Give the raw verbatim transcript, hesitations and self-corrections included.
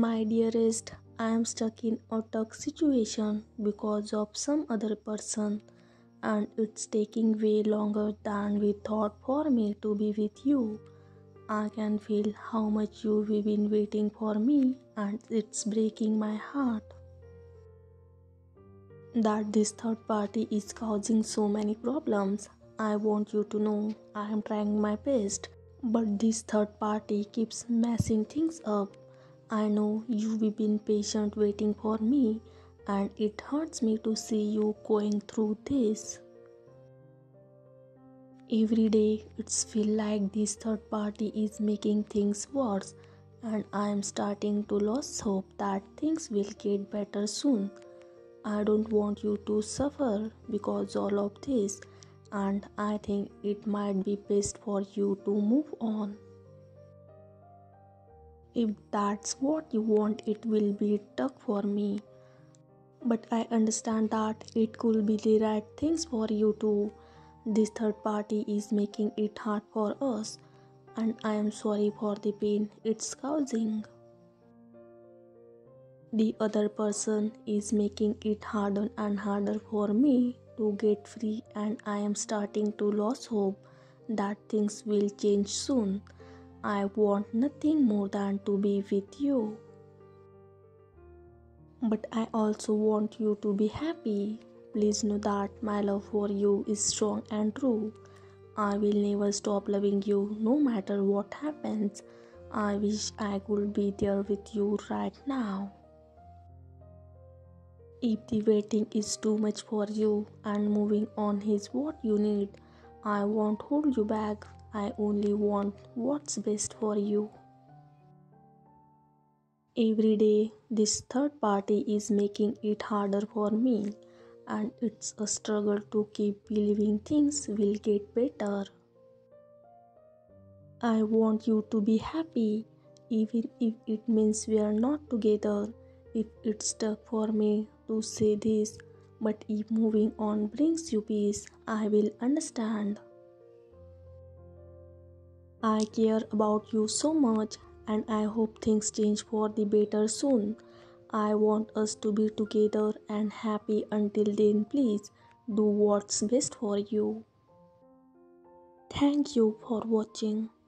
My dearest, I am stuck in a tough situation because of some other person, and it's taking way longer than we thought for me to be with you. I can feel how much you've been waiting for me, and it's breaking my heart that this third party is causing so many problems. I want you to know I am trying my best, but this third party keeps messing things up. I know you've been patient waiting for me, and it hurts me to see you going through this. Every day it's feel like this third party is making things worse, and I am starting to lose hope that things will get better soon. I don't want you to suffer because all of this, and I think it might be best for you to move on. If that's what you want, it will be tough for me, but I understand that it could be the right things for you too. This third party is making it hard for us, and I am sorry for the pain it's causing. The other person is making it harder and harder for me to get free, and I am starting to lose hope that things will change soon. I want nothing more than to be with you, but I also want you to be happy. Please know that my love for you is strong and true. I will never stop loving you no matter what happens. I wish I could be there with you right now. If the waiting is too much for you and moving on is what you need, I won't hold you back. I only want what's best for you. Every day, this third party is making it harder for me, and it's a struggle to keep believing things will get better. I want you to be happy, even if it means we are not together. If it's tough for me to say this, but if moving on brings you peace, I will understand. I care about you so much, and I hope things change for the better soon. I want us to be together and happy. Until then, please do what's best for you. Thank you for watching.